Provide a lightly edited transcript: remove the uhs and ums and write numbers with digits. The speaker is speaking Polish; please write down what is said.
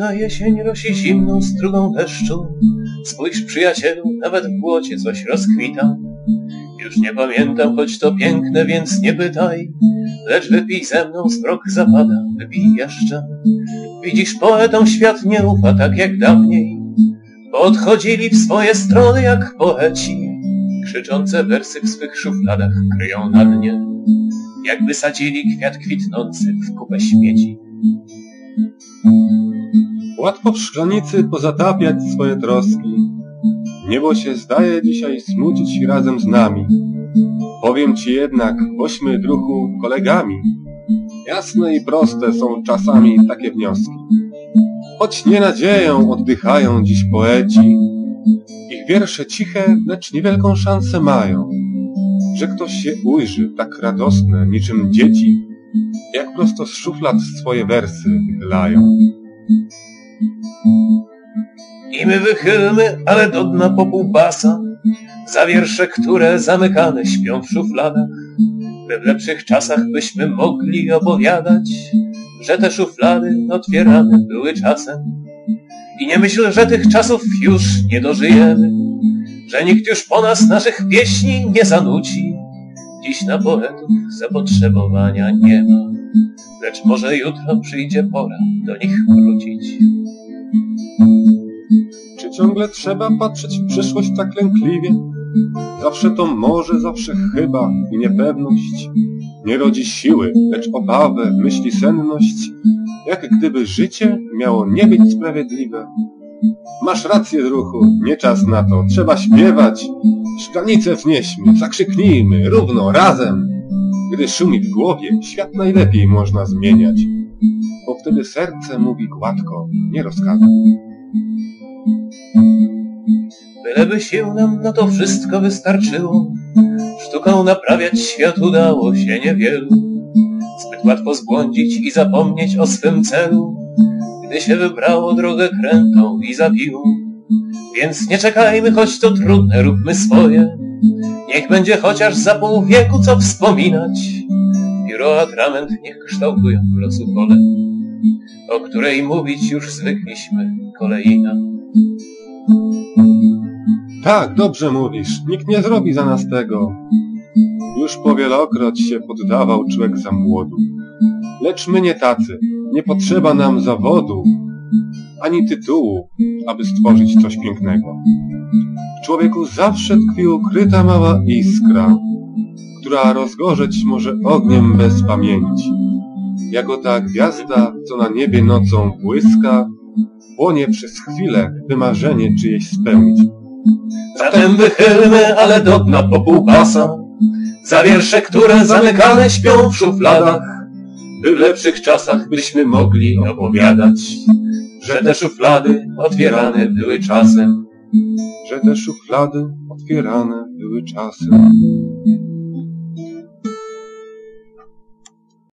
Późna jesień rosi zimną strugą deszczu. Spójrz, przyjacielu, nawet w błocie coś rozkwita. Już nie pamiętam, choć to piękne, więc nie pytaj. Lecz wypij ze mną, zmrok zapada, wypij jeszcze. Widzisz, poetom świat nie ufa tak jak dawniej, bo odchodzili w swoje strony jak poeci. Krzyczące wersy w swych szufladach kryją na dnie, jakby sadzili kwiat kwitnący w kupę śmieci. Łatwo w szklanicy pozatapiać swoje troski. Niebo się zdaje dzisiaj smucić razem z nami. Powiem ci jednak, bośmy druhu kolegami. Jasne i proste są czasami takie wnioski. Choć nienadzieją oddychają dziś poeci. Ich wiersze ciche, lecz niewielką szansę mają, że ktoś się ujrzy tak radosne niczym dzieci, jak prosto z szuflad swoje wersy wychylają. I my wychylmy, ale do dna po pół pasa, za wiersze, które zamykane śpią w szufladach, by w lepszych czasach byśmy mogli opowiadać, że te szuflady otwierane były czasem. I nie myśl, że tych czasów już nie dożyjemy, że nikt już po nas naszych pieśni nie zanuci. Dziś na poetów zapotrzebowania nie ma, lecz może jutro przyjdzie pora do nich wrócić. Czy ciągle trzeba patrzeć w przyszłość tak lękliwie? Zawsze to może, zawsze chyba i niepewność. Nie rodzi siły, lecz obawę, myśli senność, jak gdyby życie miało nie być sprawiedliwe. Masz rację, druhu, nie czas na to, trzeba śpiewać. Szklanicę wnieśmy, zakrzyknijmy równo, razem. Gdy szumi w głowie, świat najlepiej można zmieniać, bo wtedy serce mówi gładko, nie rozkazem. Byleby sił nam na to wszystko wystarczyło, sztuką naprawiać świat udało się niewielu. Zbyt łatwo zbłądzić i zapomnieć o swym celu, gdy się wybrało drogę krętą i zabiło. Więc nie czekajmy, choć to trudne, róbmy swoje. Niech będzie chociaż za pół wieku co wspominać. Pióro, atrament niech kształtują losu pole, o której mówić już zwykliśmy, kolejna. Tak, dobrze mówisz, nikt nie zrobi za nas tego. Już powielokroć się poddawał człowiek za młodu. Lecz my nie tacy, nie potrzeba nam zawodu, ani tytułu, aby stworzyć coś pięknego. W człowieku zawsze tkwi ukryta mała iskra, która rozgorzeć może ogniem bez pamięci. Jako ta gwiazda, co na niebie nocą błyska, płonie przez chwilę, by marzenie czyjeś spełnić. Zatem wychylmy, ale do dna po pół pasa, za wiersze, które zamykane śpią w szufladach, by w lepszych czasach byśmy mogli opowiadać, że te szuflady otwierane były czasem. Że te szuflady otwierane były czasem.